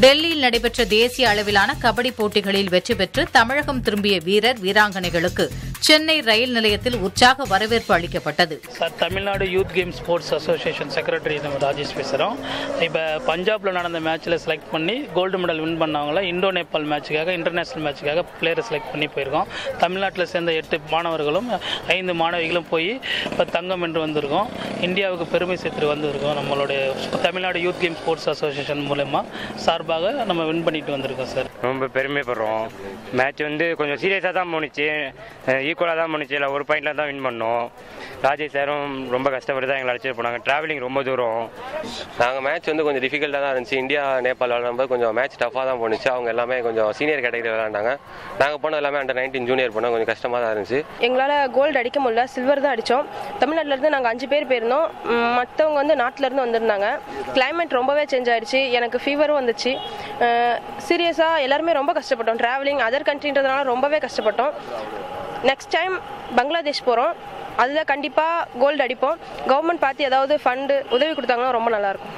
டெல்லியில் நடைபெற்ற தேசிய அளவிலான கபடி போட்டிகளில் வெற்றி பெற்று தமிழகம் திரும்பிய வீரர் வீராங்கனைகளுக்கு சென்னை ரயில் நிலையத்தில் உற்சாக வரவேற்பு அளிக்கப்பட்டது. Tamil Nadu youth game sports association secretary நம்ம ராஜேஷ் பேசுகிறோம். இப்போ பஞ்சாப்ல நடந்த மேட்ச்சில் செலக்ட் பண்ணி கோல்டு மெடல் வின் பண்ணவங்கள இண்டோ நேபாள் மேட்சுக்காக இன்டர்நேஷனல் மேட்சுக்காக பிளேயரை செலக்ட் பண்ணி போயிருக்கோம். தமிழ்நாட்டில் சேர்ந்த 8 மாணவர்களும் 5 மாணவிகளும் போய் இப்போ தங்கம் என்று வந்திருக்கோம். இந்தியாவுக்கு பெருமை சேர்த்து வந்திருக்கோம். நம்மளுடைய Tamil Nadu youth game sports association மூலமா சார்பாக நம்ம வின் பண்ணிட்டு வந்திருக்கோம் சார். ரொம்ப பெருமைப்படுறோம். மேட்ச் வந்து கொஞ்சம் சீரியஸாக தான் போனிச்சு, ஈக்குவலாக தான் போனிச்சு, இல்லை ஒரு பாயிண்டில் தான் வின் பண்ணோம். ராஜேஷ் சாரும் ரொம்ப கஷ்டப்பட்டு தான் எங்களை அழைச்சிட்டு போனாங்க. ட்ராவலிங் ரொம்ப தூரம். நாங்கள் மேட்ச் வந்து கொஞ்சம் டிஃபிகல்ட்டாக தான் இருந்துச்சு. இந்தியா நேபாள் விளாடும்போது கொஞ்சம் மேட்ச் டஃபாக தான் போனிச்சு. அவங்க எல்லாமே கொஞ்சம் சீனியர் கேட்டகரி விளாண்டாங்க. நாங்கள் போனோம் எல்லாமே அண்டர் 19 ஜூனியர் போனோம். கொஞ்சம் கஷ்டமாக தான் இருந்துச்சு. எங்களால் கோல்டு அடிக்க முடியல, சில்வர் தான் அடித்தோம். தமிழ்நாட்டிலேருந்து நாங்கள் 5 பேர் போயிருந்தோம். மற்றவங்க வந்து நாட்டிலேருந்து வந்திருந்தாங்க. கிளைமேட் ரொம்பவே சேஞ்ச் ஆயிடுச்சு. எனக்கு ஃபீவரும் வந்துச்சு. சீரியஸாக எல்லாருமே ரொம்ப கஷ்டப்பட்டோம். ட்ராவலிங் அதர் கண்ட்ரின்றதுனால ரொம்பவே கஷ்டப்பட்டோம். நெக்ஸ்ட் டைம் பங்களாதேஷ் போகிறோம். அதில் கண்டிப்பாக கோல்டு அடிப்போம். கவர்மெண்ட் பார்த்து ஏதாவது ஃபண்டு உதவி கொடுத்தாங்கன்னா ரொம்ப நல்லாயிருக்கும்.